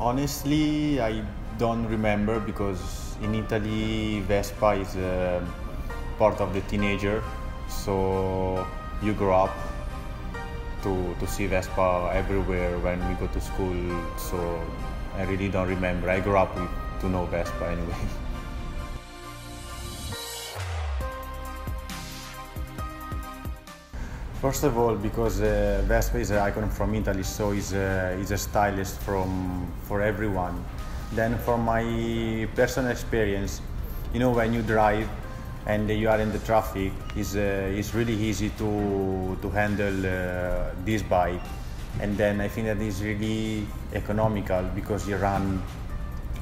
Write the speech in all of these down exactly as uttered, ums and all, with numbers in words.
Honestly, I don't remember because in Italy Vespa is uh, part of the teenager, so you grow up to, to see Vespa everywhere when we go to school, so I really don't remember. I grew up with, to know Vespa anyway. First of all, because uh, Vespa is an icon from Italy, so it's a, it's a stylist from, for everyone. Then from my personal experience, you know, when you drive and you are in the traffic, it's, uh, it's really easy to, to handle uh, this bike. And then I think that it's really economical because you run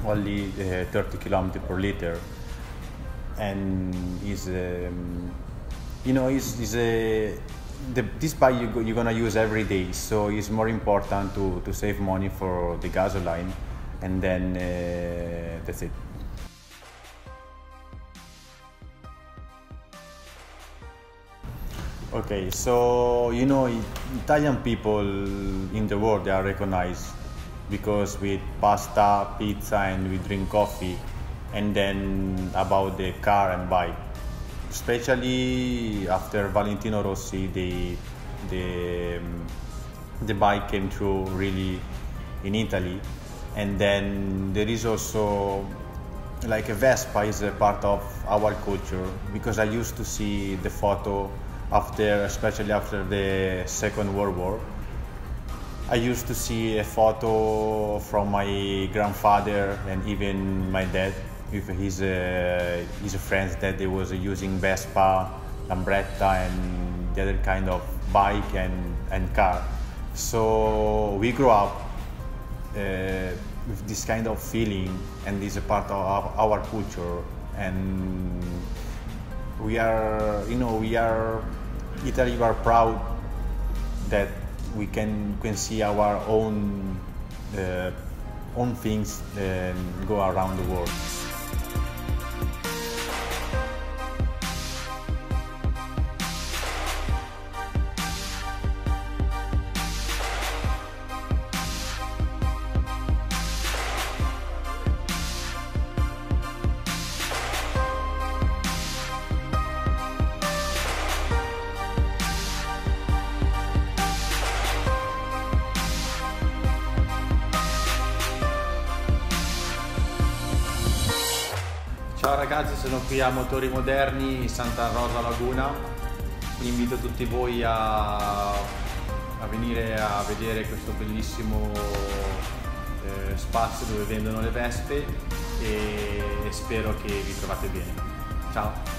only uh, thirty kilometers per liter. And it's, um, you know, it's, it's a, The, this bike you go, you're gonna use every day, so it's more important to, to save money for the gasoline, and then uh, that's it. Okay, so you know, Italian people in the world, they are recognized because we eat pasta, pizza, and we drink coffee, and then about the car and bike. Especially after Valentino Rossi, the, the, um, the bike came through really in Italy. And then there is also, like, a Vespa is a part of our culture, because I used to see the photo after, especially after the Second World War. I used to see a photo from my grandfather and even my dad, with his, uh, his friends, that they was using Vespa, Lambretta, and the other kind of bike and, and car. So we grew up uh, with this kind of feeling, and it's a part of our culture. And we are, you know, we are, Italy, we are proud that we can, can see our own, uh, own things uh, go around the world. Ciao ragazzi, sono qui a Motori Moderni Santa Rosa Laguna. Invito tutti voi a, a venire a vedere questo bellissimo eh, spazio dove vendono le Vespe, e, e spero che vi trovate bene. Ciao!